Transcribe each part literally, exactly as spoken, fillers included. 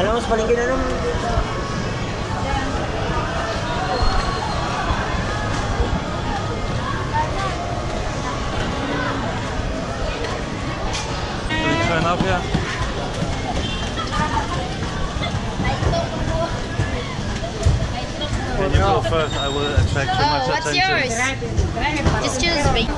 Alam mo, sa palingkin na naman. It's enough, yeah. Can you go first? I will attract too much attention. Oh, what's yours? Just choose me.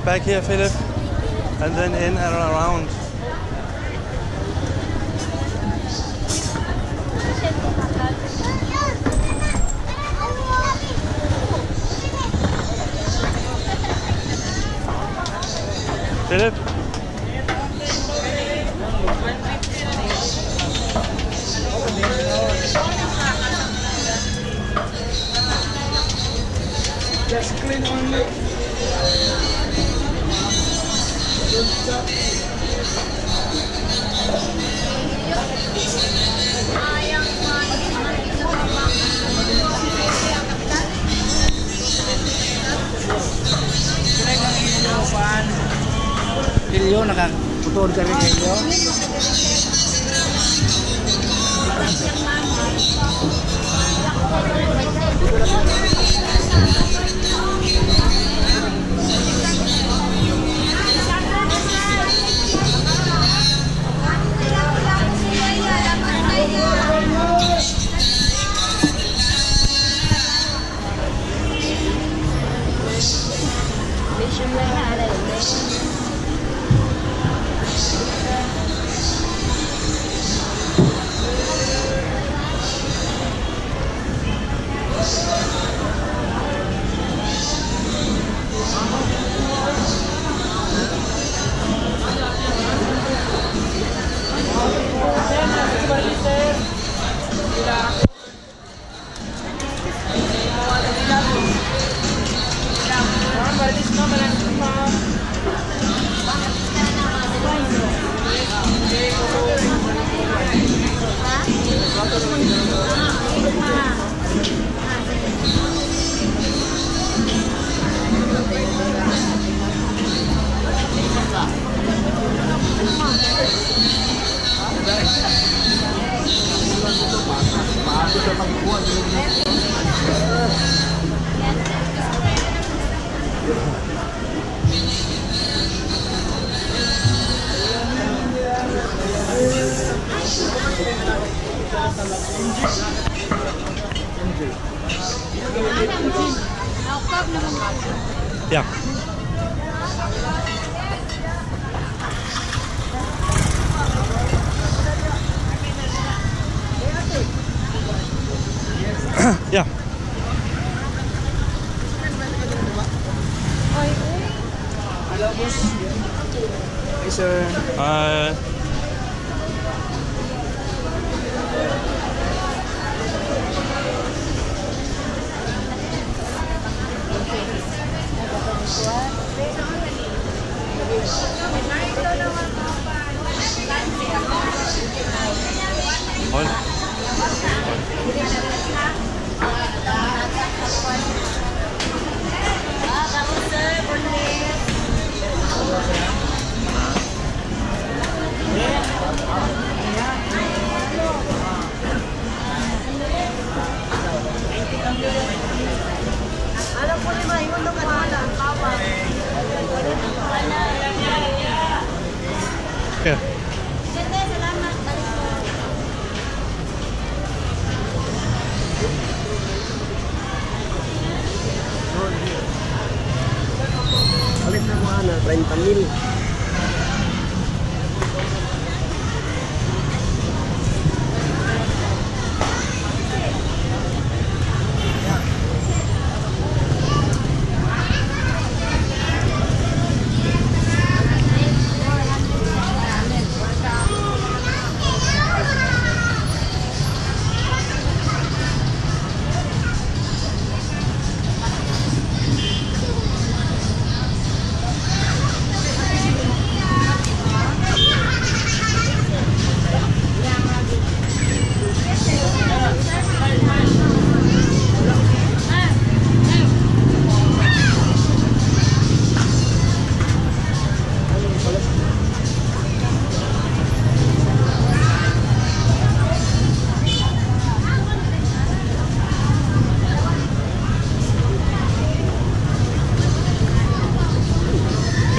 Back here, Philip, and then in and around. Philip? Just clean only. Good job. Ilyo, nakaputuod ka rin Ilyo. Should we have it? Ja. Ja. Hello, boss. Hey, sir. Hi. Hola. Yeah. treinta mil.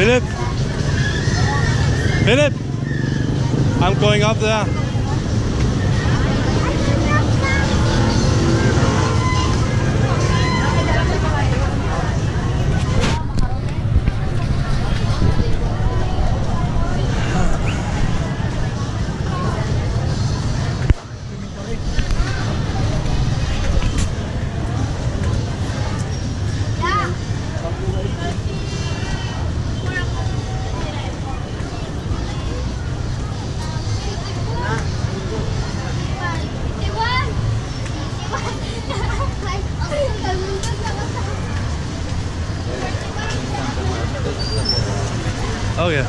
Philip! Philip! I'm going up there. Oh yeah.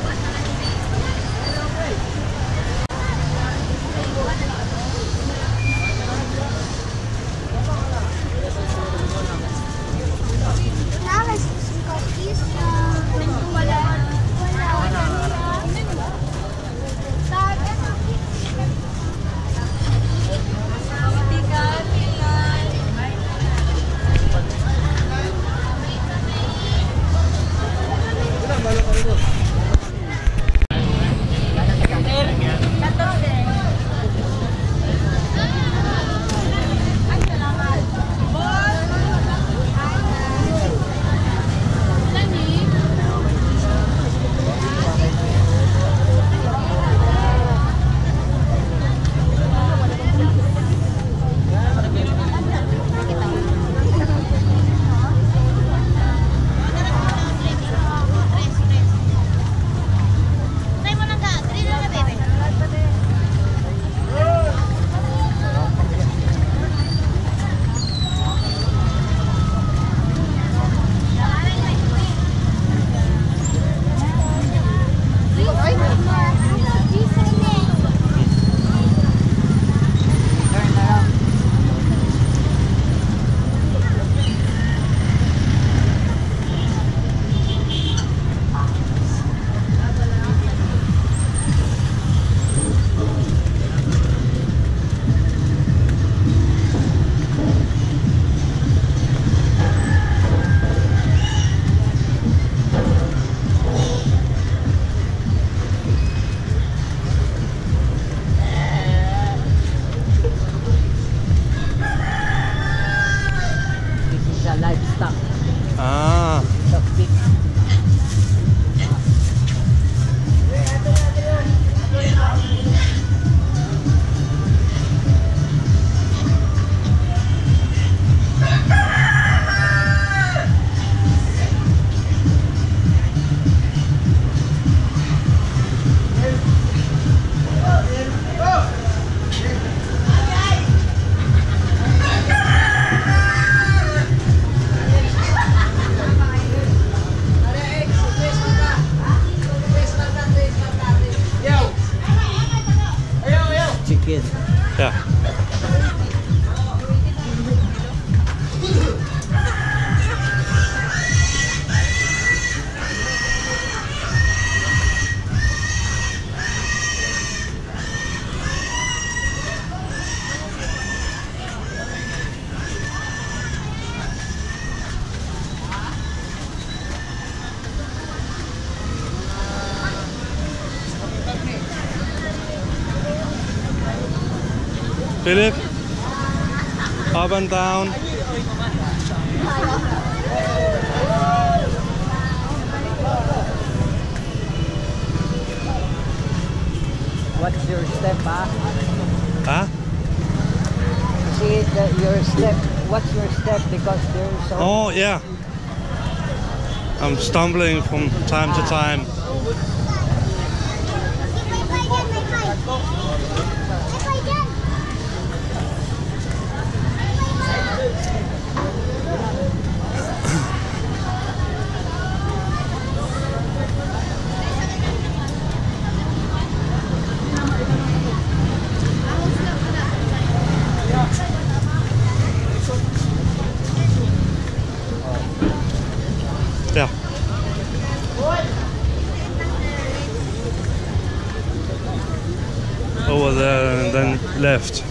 Terima kasih. Ah. Yeah. Philip, up and down. What's your step, ah? Huh? See the, your step. What's your step? Because there's so. Oh yeah. I'm stumbling from time to time. Yeah. Over there and then left.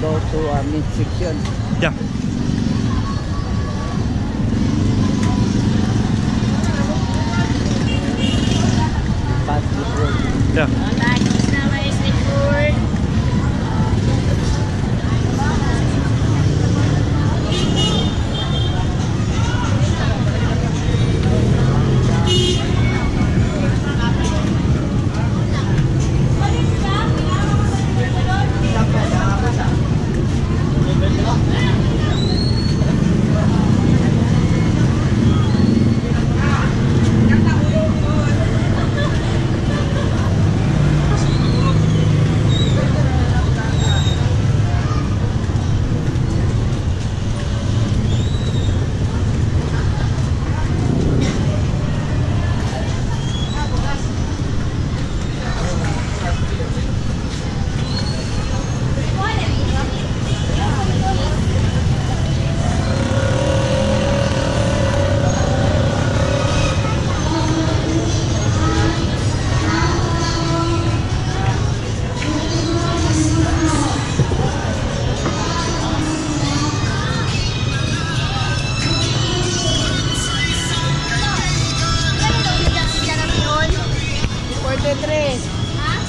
Go to our midsection. Yeah. Past the board. Yeah.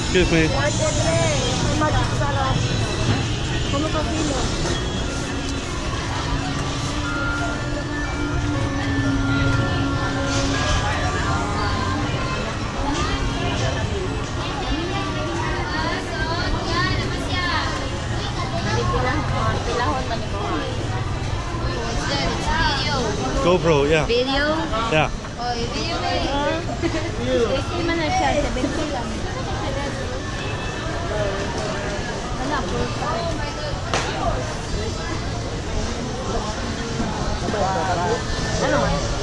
Excuse me. GoPro, yeah. Video? Yeah. Video. Ano?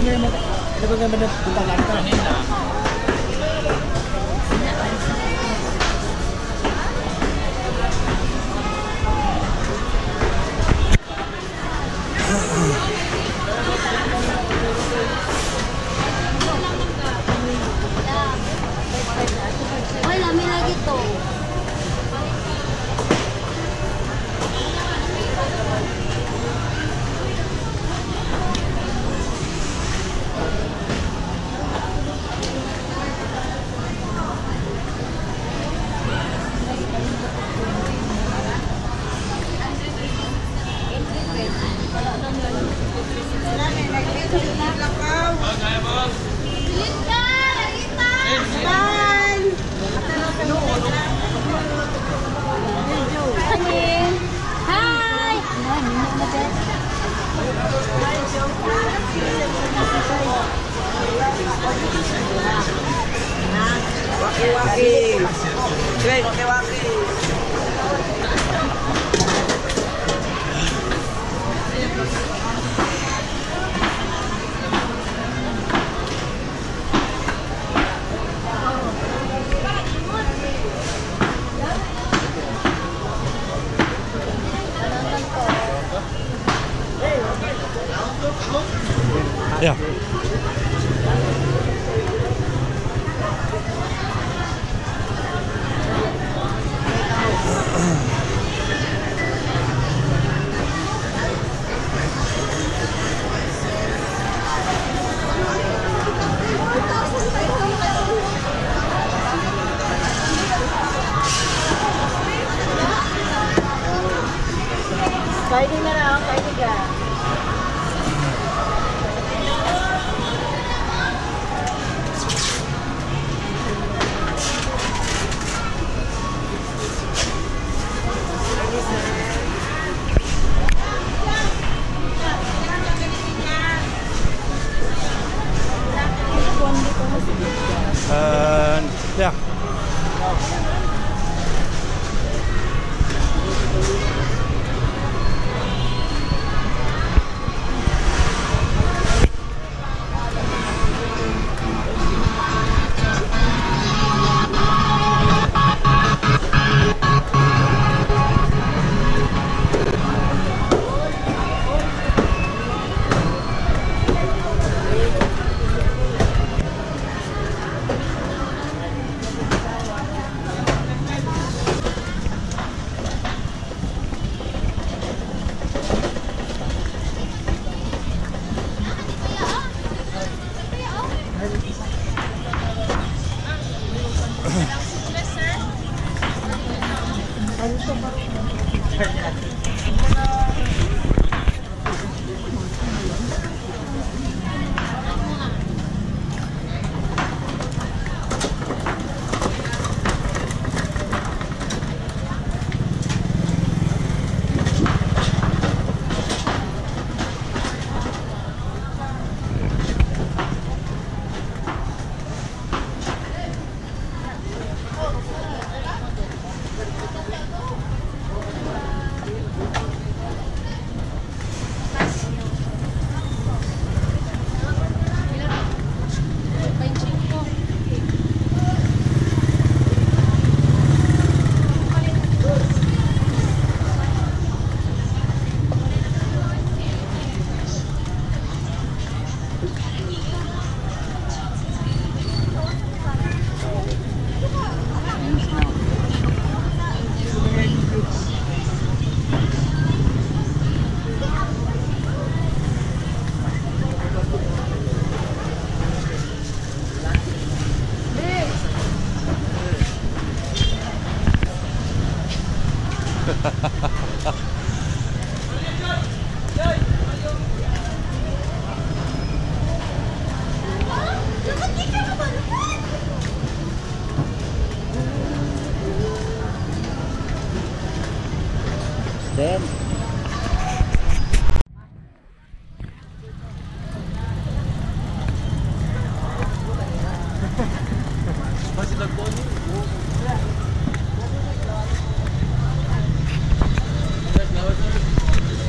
bagaimana bagaimana tentang kita? Ja. Kainin na lang, kainin ka. Uh, ja.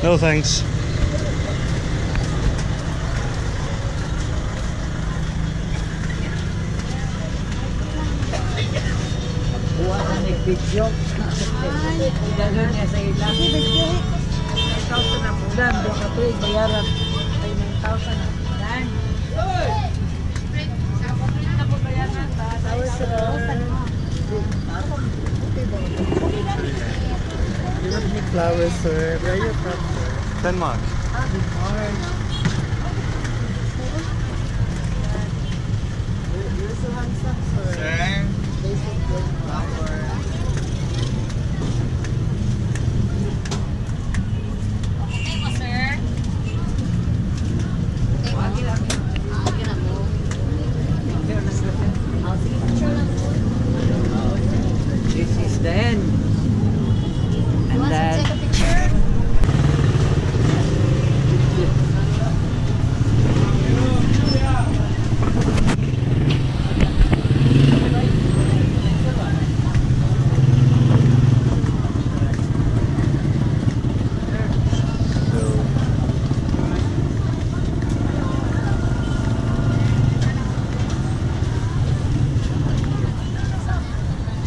No thanks. video. Gagawin niya sa ila. nine thousand ang bulan. Doon ka ito, bayaran. Ay, nine thousand ang bulan. Ako bayaran. Tawa sa you don't need flowers, sir. Where are you from, sir? Denmark. Ah, Denmark. You're so handsome, sir. Sir?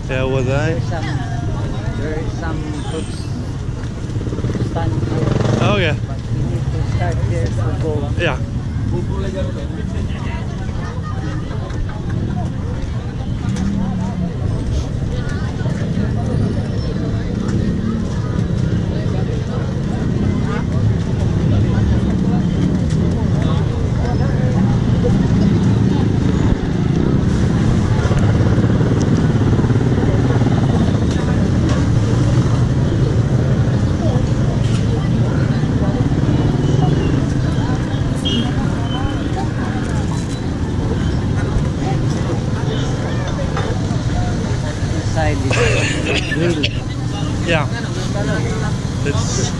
There was I. There is some, there is some food stand here. Oh yeah. But we need to start here to go. Yeah. Yeah. It's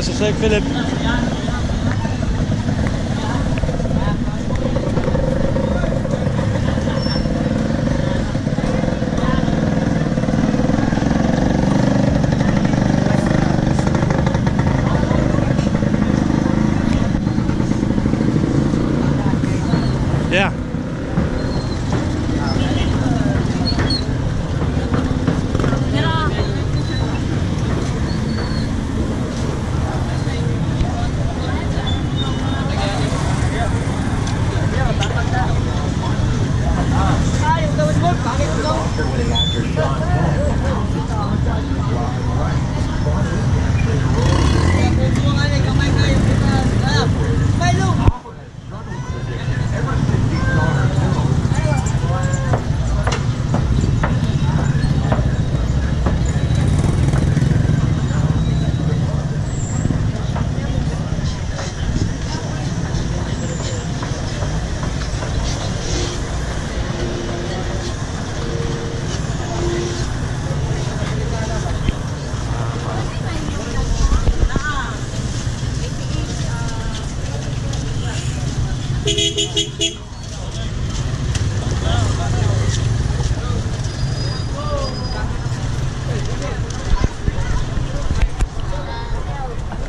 just a sec, Philip. Yeah.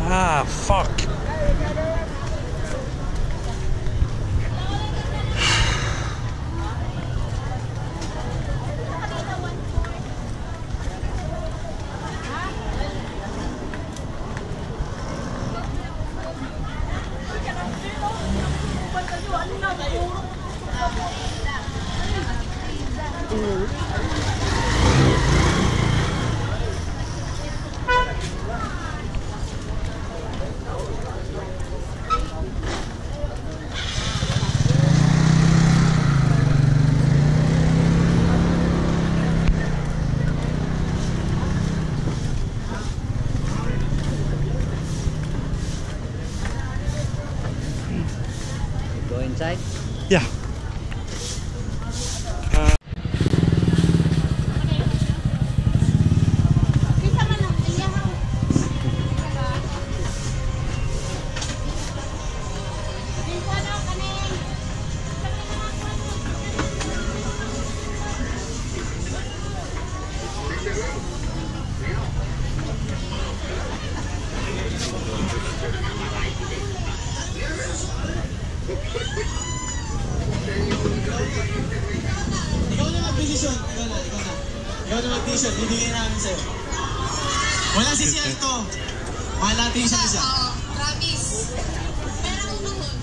Ah, fuck. t-shirt. Ikaw na, ikaw na. Ikaw na mag-t-shirt, bibigyan namin sa'yo. Wala si Sian to. Mahal natin yung isa. Oo, promise. Pero ang noon.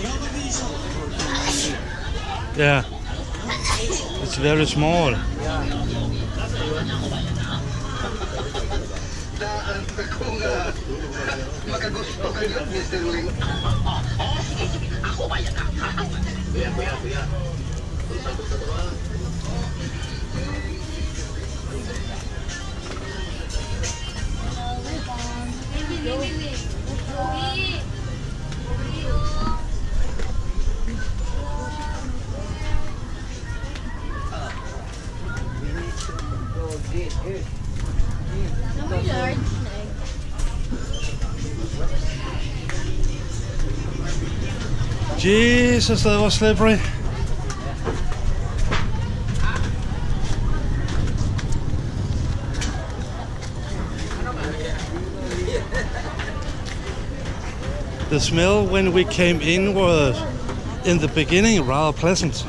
Ikaw mag-t-shirt. Yeah. It's very small. Yeah. Naanta kong uh, makagusto kayo, Mister Ling. Oo, sige, sige. Ako ba yan? Kuya, kuya, kuya. Jesus, that was slippery. The smell when we came in was, in the beginning, rather pleasant.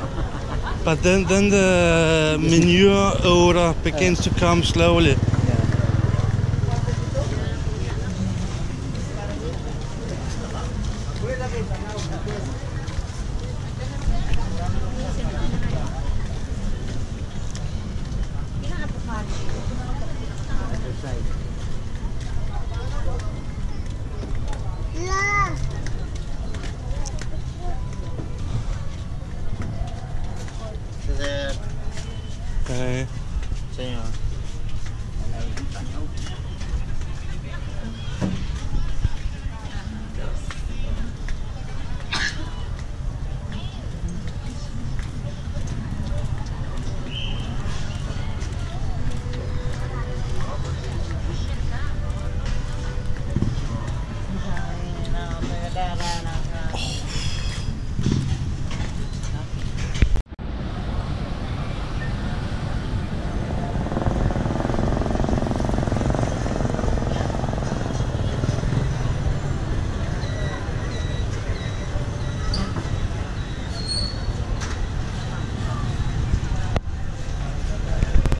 But then, then the manure odor begins to come slowly. Okay.